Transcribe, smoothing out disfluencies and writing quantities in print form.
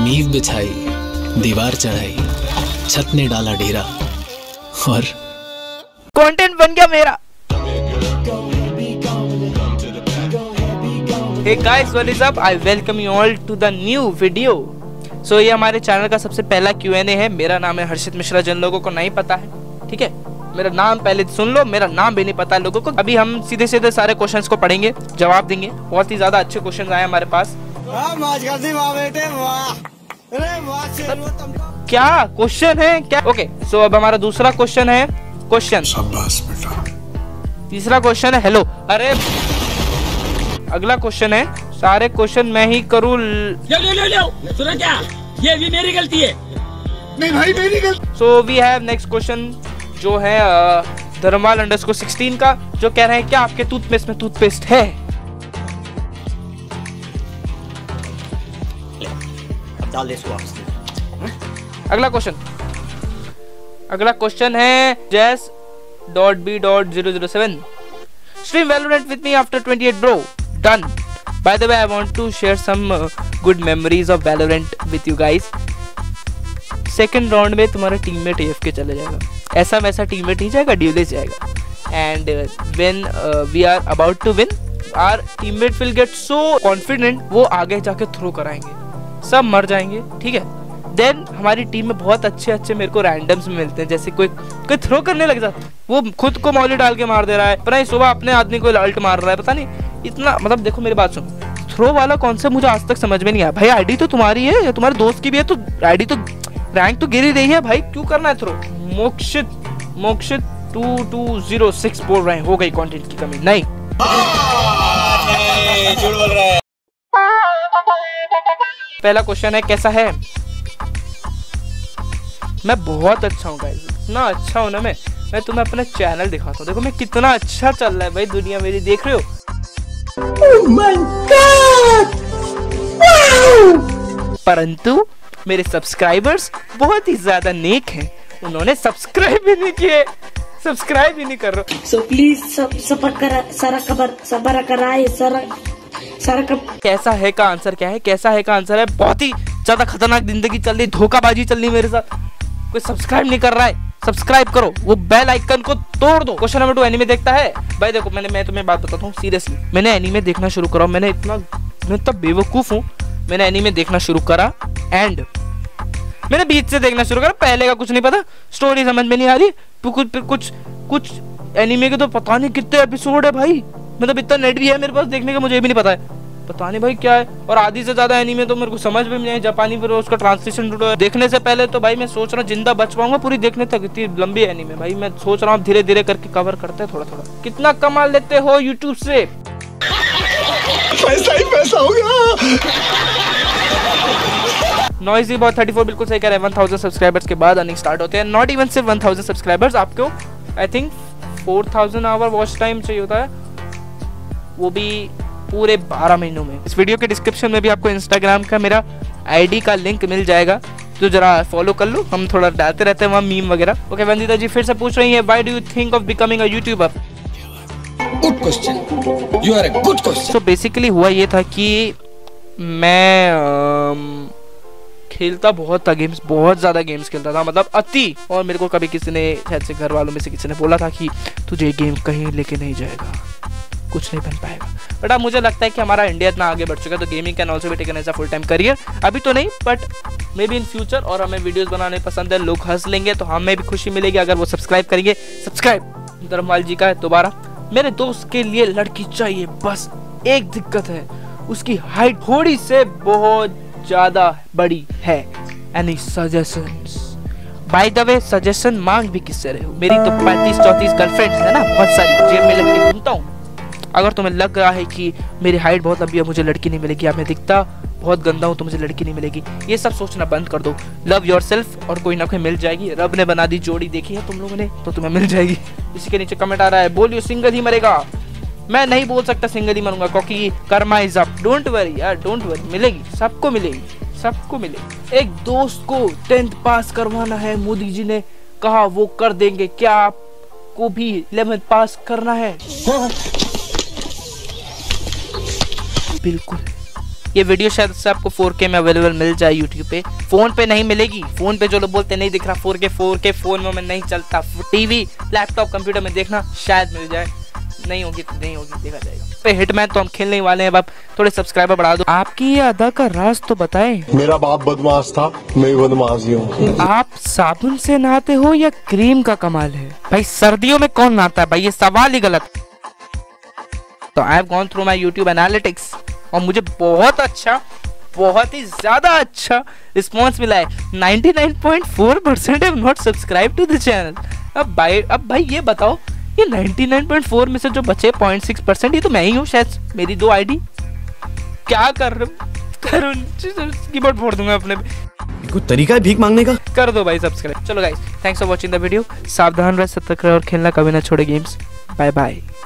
नींव बिछाई, दीवार चढ़ाई, छत ने डाला डेरा और कंटेंट बन गया मेरा। Hey guys, what is up? I welcome you all to the new video. So ये हमारे चैनल का सबसे पहला Q&A है। मेरा नाम है हर्षित मिश्रा, जिन लोगों को नहीं पता है, ठीक है, मेरा नाम पहले सुन लो, मेरा नाम भी नहीं पता है लोगों को। अभी हम सीधे सीधे सारे क्वेश्चंस को पढ़ेंगे, जवाब देंगे। बहुत ही ज्यादा अच्छे क्वेश्चंस आए हमारे पास। क्या क्वेश्चन है क्या? ओके सो अब हमारा दूसरा क्वेश्चन है, तीसरा क्वेश्चन है हेलो। अरे अगला क्वेश्चन है, सारे क्वेश्चन मैं ही करूँ। सुना क्या? ये भी मेरी गलती है। नहीं भाई मेरी गलती। So we have next question जो है धर्माल अंडरस्कोर 16 का, जो कह रहे हैं क्या आपके टूथपेस्ट में टूथपेस्ट है? डाल दे स्वास्थ्य। अगला क्वेश्चन है jazz.b.007 stream Valorant with me after 28 bro done. By the way, I want to share some good memories of Valorant with you guys. Second round में तुम्हारा teammate AFK चले जाएगा, ऐसा वैसा teammate ही जाएगा, duelist जाएगा। And when we are about to win, our teammate will get so confident, वो आगे जाके throw कराएंगे, सब मर जाएंगे, ठीक है। Then हमारी टीम में बहुत अच्छे मेरे को रैंडम्स में मिलते हैं, जैसे कोई थ्रो करने लग जाता है, वो खुद को मौली डाल के मार दे रहा है, पर नहीं सुबह अपने आदमी को अल्ट मार रहा है, पता नहीं इतना। मतलब देखो मेरी बात सुनो, थ्रो वाला कॉन्सेप्ट मुझे आज तक समझ में नहीं आया। भाई आईडी तो तुम्हारी है या तुम्हारे दोस्त की भी है, तो आईडी तो रैंक तो गिरी रही है, भाई क्यों करना है थ्रो? मोक्षित 2206 बोल रहे हैं, हो गई कंटेंट की कमी। नहीं झूठ बोल रहा है। पहला क्वेश्चन है कैसा है? मैं बहुत अच्छा हूँ गाइस, इतना अच्छा हूँ ना मैं तुम्हें अपना चैनल दिखाता हूँ। देखो मैं कितना अच्छा चल रहा है भाई, दुनिया मेरी देख रहे हो। Oh my God! Wow! परंतु मेरे सब्सक्राइबर्स बहुत ही ज्यादा नेक हैं, उन्होंने सब्सक्राइब भी नहीं किए, सब्सक्राइब भी नहीं कर रहे। So please कैसा है का आंसर क्या है? कैसा है का आंसर है बहुत ही ज्यादा खतरनाक जिंदगी चल रही, धोखाबाजी चल रही मेरे साथ, कोई सब्सक्राइब नहीं कर रहा है, सब्सक्राइब करो, वो बेल आइकन को तोड़ दो। क्वेश्चन नंबर 2 एनीमे देखता है? भाई देखो मैं तुम्हें बात बताता हूँ सीरियसली, मैंने एनीमे देखना शुरू करा, मैं इतना बेवकूफ हूँ, मैंने एनीमे देखना शुरू करा एंड मैंने बीच से देखना शुरू करा, पहले का कुछ नहीं पता, स्टोरी समझ में नहीं आ रही, कुछ एनीमे के तो पता नहीं कितने एपिसोड है भाई, मतलब इतना नेट भी है मेरे पास देखने का, मुझे भी नहीं पता है, पता नहीं भाई क्या है। और आधी से ज्यादा एनीमे तो मेरे को समझ में नहीं है, जापानी पर उसका ट्रांसलेशन वीडियो देखने से पहले तो भाई मैं सोच रहा हूँ जिंदा बच पाऊंगा पूरी देखने तक, इतनी लंबी एनीमे। भाई मैं सोच रहा हूँ धीरे धीरे करके कवर करते हैं थोड़ा थोड़ा। कितना कमा लेते हो यूट्यूब से? पैसा ही पैसा होगा। नॉइजी बॉय 34 बिल्कुल सही कह रहे हैं, 1000 सब्सक्राइबर्स के बाद अर्निंग स्टार्ट होते हैं। नॉट इवन सिर्फ 1000 सब्सक्राइबर्स, आपको I think 4000 hour watch time चाहिए होता है, वो भी पूरे 12 महीनों में। इस वीडियो के डिस्क्रिप्शन में भी आपको इंस्टाग्राम का मेरा आईडी का लिंक मिल जाएगा, तो जरा फॉलो कर लो, हम थोड़ा डालते रहते हैं वहाँ मीम वगैरह। ओके वंदिता जी फिर से पूछ रही है, why do you think of becoming a YouTuber? Good question, you are a good question. So basically हुआ ये था कि मैं खेलता बहुत था गेम्स, बहुत ज़्यादा गेम्स खेलता था, मतलब अति। और मेरे को कभी किसी ने, शायद से घर वालों में से किसी ने बोला था कि तुझे गेम कहीं लेके नहीं जाएगा, कुछ नहीं बन पाएगा। बट अब मुझे लगता है कि हमारा इंडिया इतना आगे बढ़ चुका है, तो गेमिंग कैन ऑल्सो भी taken as a full time career. अभी तो नहीं but may be in future, और हमें वीडियोस बनाने पसंद है, लोग हंस लेंगे तो हमें भी खुशी मिलेगी अगर वो सब्सक्राइब करेंगे। सब्सक्राइब धर्मवाल जी का है दोबारा, मेरे दोस्त के लिए लड़की चाहिए, बस एक दिक्कत है, उसकी हाइट थोड़ी से बहुत ज़्यादा बड़ी है। Any suggestions? By the way suggestion मांग भी किससे रहे हो? मेरी तो 35-34 गर्लफ्रेंड्स है ना, बहुत सारी, जेब में लेके घूमता हूँ। अगर तुम्हें लग रहा है कि मेरी हाइट बहुत लंबी है मुझे लड़की नहीं मिलेगी, या मैं दिखता बहुत गंदा हूँ तो मुझे लड़की नहीं मिलेगी, ये सब सोचना बंद कर दो। लव योरसेल्फ और कोई ना कोई मिल जाएगी, रब ने बना दी जोड़ी, देखी है तुम लोगों ने तो तुम्हें मिल जाएगी। इसी के नीचे कमेंट आ रहा है, बोलियो सिंगल ही मरेगा। मैं नहीं बोल सकता सिंगल ही मरूंगा, क्योंकि karma is up. Don't worry यार, डोंट वरी, मिलेगी, सबको मिलेगी, सबको मिलेगी। एक दोस्त को 10th पास करवाना है, मोदी जी ने कहा वो कर देंगे, क्या आपको भी 11th पास करना है? बिल्कुल, ये वीडियो शायद से आपको 4K में अवेलेबल मिल जाए YouTube पे। फोन पे नहीं मिलेगी, फोन पे जो लोग बोलते नहीं दिख रहा 4K फोन में नहीं चलता, टीवी लैपटॉप कंप्यूटर में देखना शायद मिल जाए, नहीं होगी तो नहीं होगी, देखा जाएगा। पे हिटमैन तो हम खेलने वाले हैं, अब आप थोड़े सब्सक्राइबर बढ़ा दो। आपकी ये अदा का राज तो बताएं। मेरा बाप बदमाश था, मैं बदमाश ही हूँ। आप साबुन से नहाते हो या क्रीम का कमाल है? भाई सर्दियों में कौन नहाता है भाई, ये सवाल ही गलत। तो I have gone through my YouTube analytics और मुझे बहुत ही ज्यादा अच्छा रिस्पॉन्स मिला है। 99.4% have not subscribe to the channel. अब भाई ये बताओ, ये 99.4 में से जो बचे 0.6% ये तो मैं ही हूँ शायद, मेरी 2 आईडी। क्या कर रहे कीबोर्ड फोड़ दूंगा अपने, कोई तरीका है भीख मांगने का? कर दो भाई सब्सक्राइब। चलो guys, thanks for watching the video. सावधान रहे, सतर्क रहे और खेलना कभी ना छोड़े गेम्स। Bye bye.